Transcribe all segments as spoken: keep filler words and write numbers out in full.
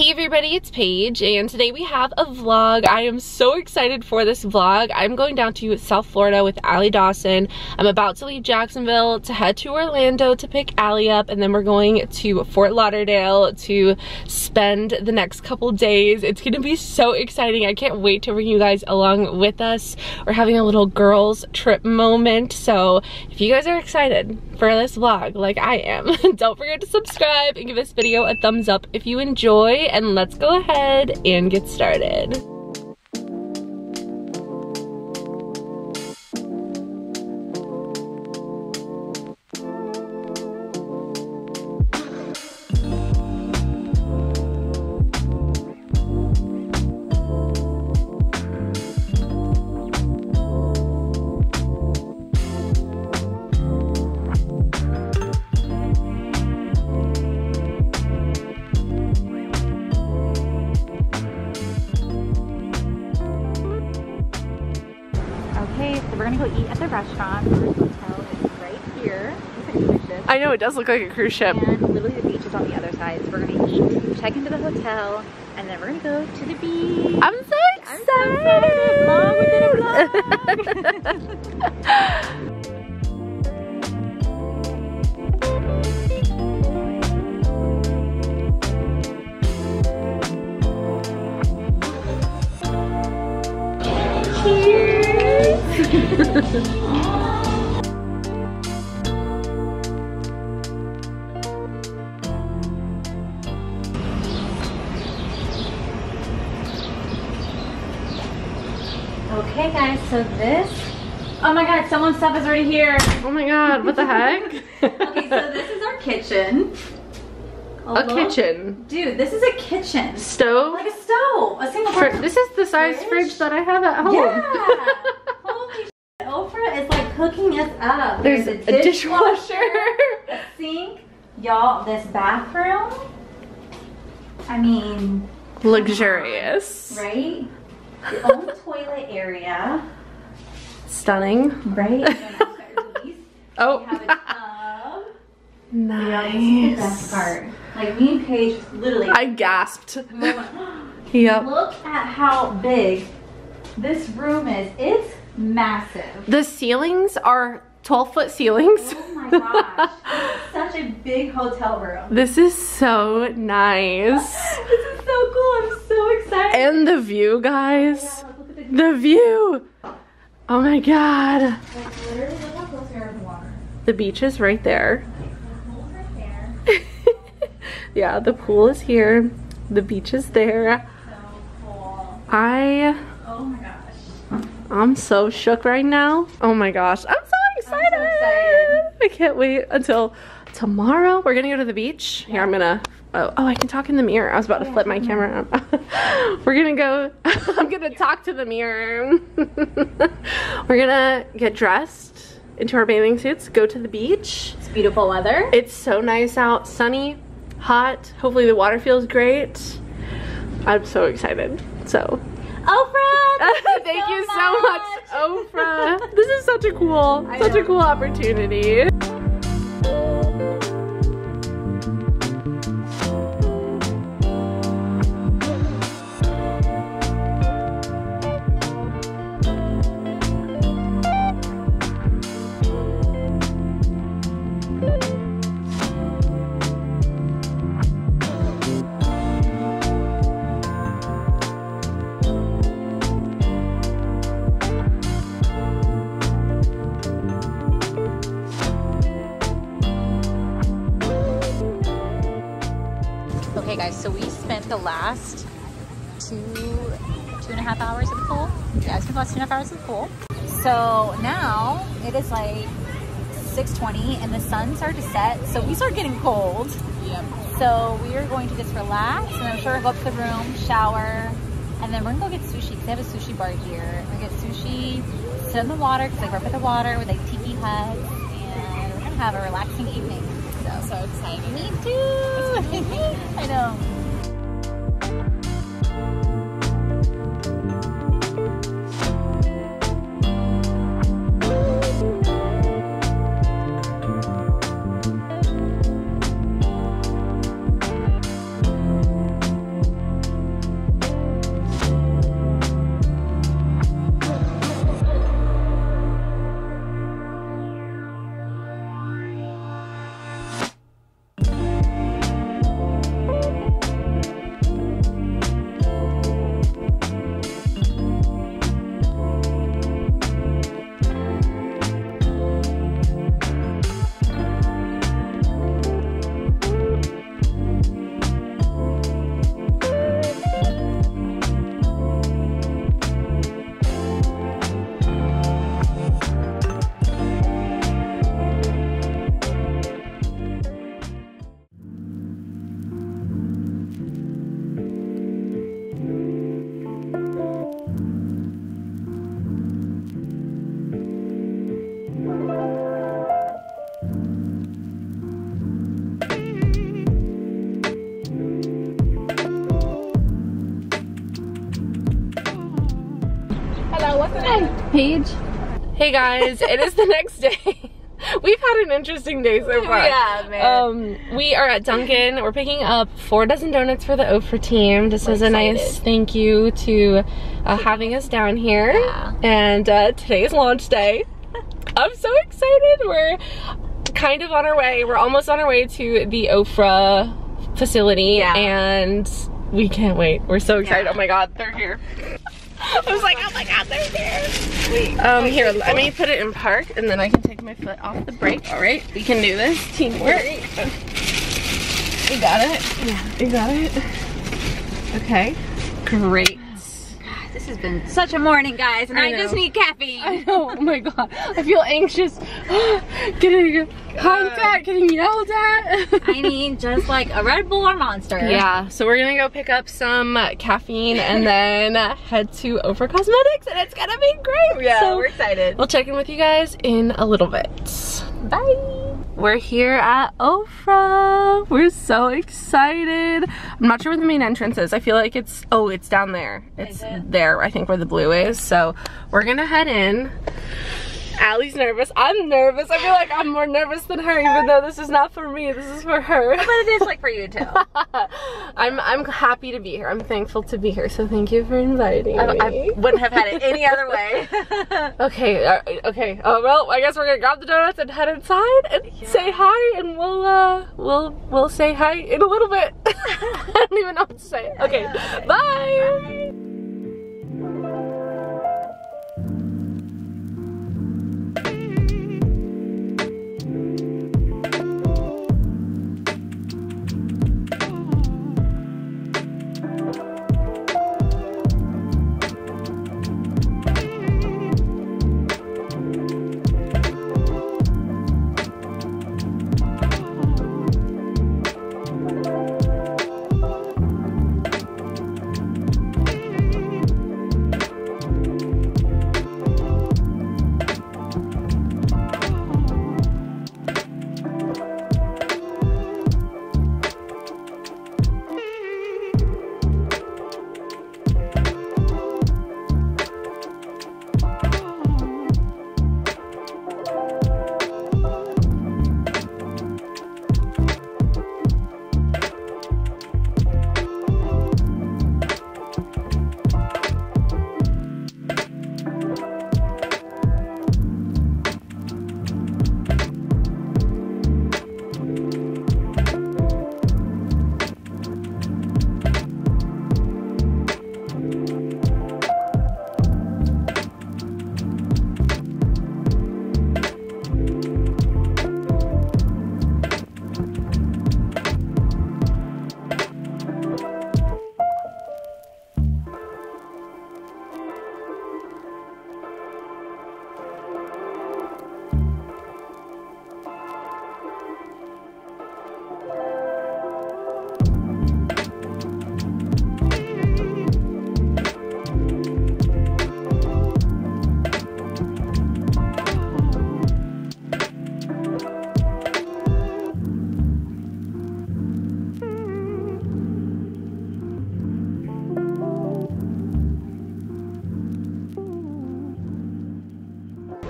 Hey everybody, it's Paige, and today we have a vlog. I am so excited for this vlog. I'm going down to South Florida with Allie Dawson. I'm about to leave Jacksonville to head to Orlando to pick Allie up, and then we're going to Fort Lauderdale to spend the next couple days. It's gonna be so exciting. I can't wait to bring you guys along with us. We're having a little girls trip moment, so if you guys are excited for this vlog like I am, don't forget to subscribe and give this video a thumbs up if you enjoy. And let's go ahead and get started. Restaurant. Our hotel is right here. It's like a cruise ship. I know, it does look like a cruise ship. And literally the beach is on the other side. So we're gonna eat, check into the hotel, and then we're gonna go to the beach. I'm so excited! I'm so excited! Vlog within a vlog! Okay guys, so this, oh my god, someone's stuff is already here. Oh my god, what the heck? Okay, so this is our kitchen. A, a kitchen. Dude, this is a kitchen. Stove? Like a stove. A single Fr This is the size fridge? fridge that I have at home. Yeah. Ofra is like hooking us up. There's, There's a, a dishwasher, dishwasher a sink, y'all. This bathroom, I mean, luxurious, right? The old toilet area, stunning, right? Oh, we have a tub. Nice. Yeah, this is the best part. Like me and Paige, literally, I gasped. Yep. Look at how big this room is. It's massive. The ceilings are twelve foot ceilings. Oh my gosh. Such a big hotel room. This is so nice. This is so cool. I'm so excited. And the view, guys. Yeah, look, look at the view. The view. Oh my god. Like, literally, look how close we are to the water. The beach is right there. The pool's right there. Yeah, the pool is here. The beach is there. So cool. I. Oh my god. I'm so shook right now. Oh my gosh, I'm so excited. I'm so excited. I can't wait until tomorrow. We're gonna go to the beach. Yeah. Here, I'm gonna, oh, oh, I can talk in the mirror. I was about to flip my camera. We're gonna go, I'm gonna talk to the mirror. We're gonna get dressed into our bathing suits, go to the beach. It's beautiful weather. It's so nice out, sunny, hot. Hopefully the water feels great. I'm so excited, so. Ofra, thank you, thank so, you so much, much Ofra. This is such a cool, I such know. a cool opportunity. Okay guys, so we spent the last two, two and a half hours at the pool. Yeah, we spent the last two and a half hours at the pool. So now it is like six twenty and the sun started to set, so we started getting cold. Yep. So we are going to just relax, and I'm sure we'll go up to the room, shower, and then we're gonna go get sushi, because they have a sushi bar here. We're gonna get sushi, sit in the water, because they work with the water with like tiki huts, and we're gonna have a relaxing evening. So excited. Me too. I know. What's the name? Paige. Hey guys, it is the next day. We've had an interesting day so far. Yeah, man. Um, we are at Dunkin'. We're picking up four dozen donuts for the Ofra team. This We're was excited. a nice thank you to uh, having us down here. Yeah. And uh, today is launch day. I'm so excited. We're kind of on our way. We're almost on our way to the Ofra facility. Yeah. And we can't wait. We're so excited. Yeah. Oh my God, they're here. I was like, oh my God, they're there. Wait. Um, wait, here, wait, let wait. me put it in park, and then I can take my foot off the brake. All right, we can do this. Teamwork. You got it. Yeah, you got it. Okay. Great. God, this has been such a morning, guys, and I, I just need caffeine. I know. Oh my God, I feel anxious. Getting hugged at, getting yelled at. I need just like a Red Bull or Monster. Yeah, so we're gonna go pick up some caffeine and then head to Ofra Cosmetics, and it's gonna be great. Yeah, so we're excited. We'll check in with you guys in a little bit. Bye. We're here at Ofra. We're so excited. I'm not sure where the main entrance is. I feel like it's, oh, it's down there. It's there, I think, where the blue is. So we're gonna head in. Allie's nervous. I'm nervous. I feel like I'm more nervous than her, even though this is not for me. This is for her. But it is like for you too. I'm I'm happy to be here. I'm thankful to be here. So thank you for inviting I, me. I wouldn't have had it any other way. Okay. Uh, okay. Oh uh, well. I guess we're gonna grab the donuts and head inside and yeah. say hi, and we'll uh we'll we'll say hi in a little bit. I don't even know what to say. Okay. Bye. Bye. Bye.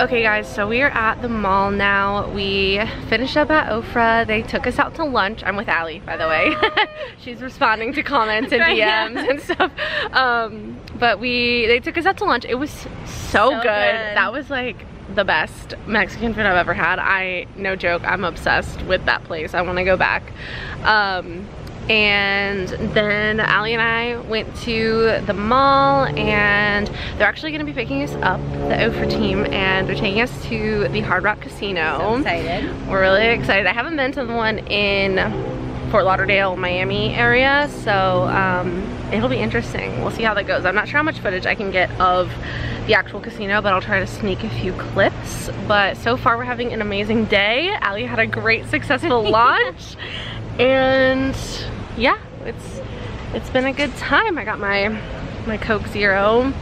Okay guys, so we are at the mall now. We finished up at Ofra. They took us out to lunch. I'm with Allie, by the way. She's responding to comments and D Ms and stuff. Um, but we, they took us out to lunch. It was so, so good. good. That was like the best Mexican food I've ever had. I, no joke, I'm obsessed with that place. I wanna go back. Um, And then Allie and I went to the mall, and they're actually gonna be picking us up, the Ofra team, and they're taking us to the Hard Rock Casino. So excited. We're really excited. I haven't been to the one in Fort Lauderdale, Miami area, so um, it'll be interesting. We'll see how that goes. I'm not sure how much footage I can get of the actual casino, but I'll try to sneak a few clips. But so far we're having an amazing day. Allie had a great, successful launch, and yeah, it's it's been a good time. I got my my Coke Zero.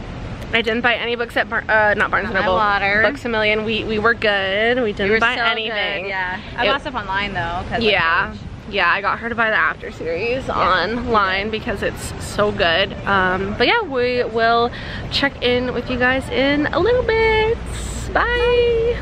I didn't buy any books at Bar uh, not Barnes and Noble. Water. Books A Million. We we were good. We didn't we were buy so anything. Good, yeah, I bought stuff online though. Cause yeah, yeah, I got her to buy the After Series yeah. online because it's so good. Um, but yeah, we will check in with you guys in a little bit. Bye. Bye.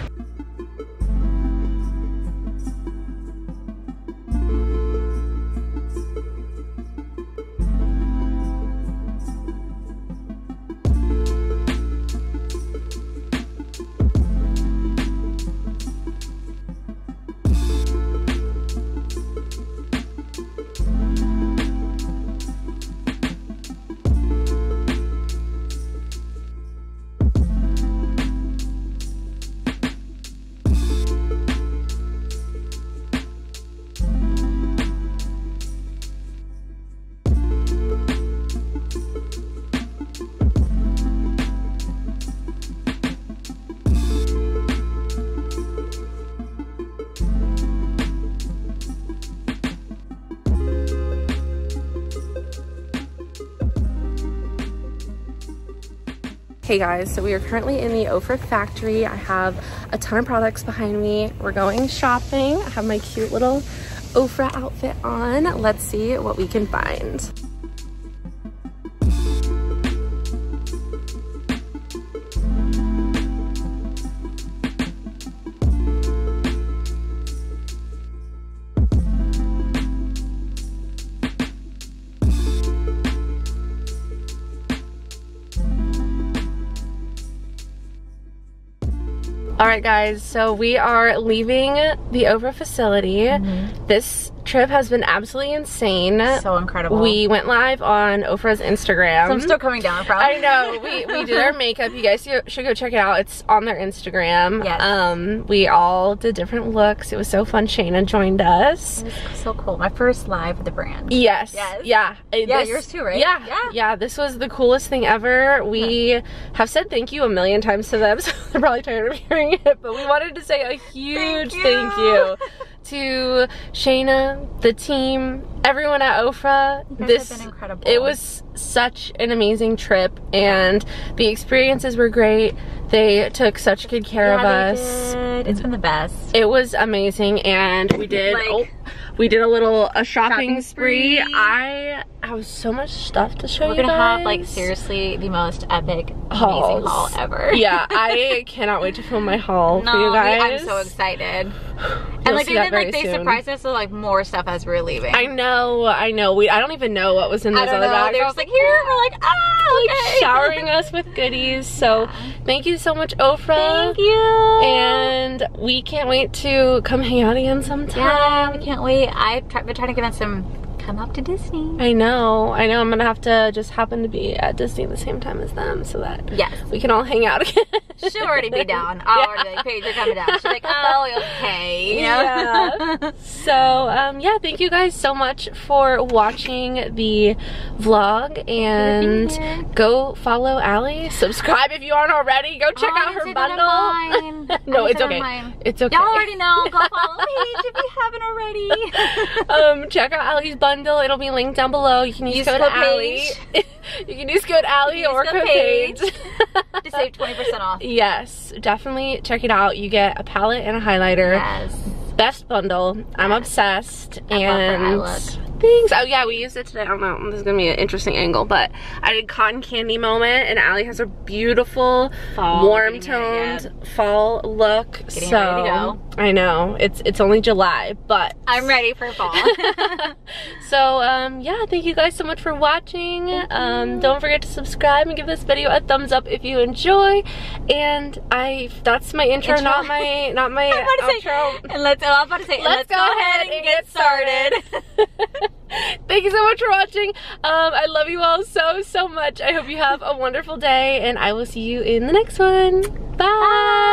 Hey guys, so we are currently in the Ofra factory. I have a ton of products behind me. We're going shopping. I have my cute little Ofra outfit on. Let's see what we can find. Alright guys, so we are leaving the Ofra facility. Mm-hmm. This trip has been absolutely insane. So incredible. We went live on Ofra's Instagram. So I'm still coming down from. I know. We, we did our makeup. You guys should go check it out. It's on their Instagram. Yes. Um, we all did different looks. It was so fun. Shayna joined us. It was so cool. My first live with the brand. Yes. Yes. Yeah. Yeah, this, yours too, right? Yeah. Yeah. Yeah. This was the coolest thing ever. We yeah. have said thank you a million times to them, so they're probably tired of hearing it, but we wanted to say a huge thank you, thank you to Shayna, the team, everyone at Ofra. This has been incredible. It was such an amazing trip, and the experiences were great. They took such good care yeah, of us. They did. It's been the best. It was amazing, and we did like, oh, we did a little a shopping, shopping spree. spree. I have so much stuff to show we're you. We're gonna guys. have like seriously the most epic, Hauls. amazing haul ever. Yeah, I cannot wait to film my haul no, for you guys. I'm so excited. And like they did, like they soon. surprised us with like more stuff as we were leaving. I know, I know. We I don't even know what was in those other know. bags. They were just like here, we're like ah, like okay. showering us with goodies. So yeah. thank you so much, Ofra. Thank you. And we can't wait to come hang out again sometime. Yeah, we can't wait. I've try, been trying to convince them come up to Disney. I know, I know. I'm gonna have to just happen to be at Disney at the same time as them, so that yes, we can all hang out again. She'll already be down. I'll yeah. already be like, Paige, you're coming down. She's like, oh, okay. You know? Yeah. So, um, yeah, thank you guys so much for watching the vlog, and go follow Allie. Subscribe if you aren't already. Go check oh, out her bundle. No, it's okay. Mine. It's okay. Y'all already know. Go follow Paige if you haven't already. um, check out Allie's bundle. It'll be linked down below. You can use, use code Allie. You can use code Allie or code Paige to save twenty percent off. Yes, definitely check it out. You get a palette and a highlighter. Yes. Best bundle. Yes. I'm obsessed. I and love her eye look. Things. Oh yeah, we used it today. I don't know. This is gonna be an interesting angle, but I did cotton candy moment, and Allie has a beautiful fall, warm toned fall look. Getting so ready to go. I know it's it's only July, but I'm ready for fall. So um, yeah, thank you guys so much for watching. Um, don't forget to subscribe and give this video a thumbs up if you enjoy. And I that's my intro, intro. not my not my outro. Say, and let's I was about to say let's, let's go, go ahead and get started. started. Thank you so much for watching. Um, I love you all so, so much. I hope you have a wonderful day, and I will see you in the next one. Bye. Bye.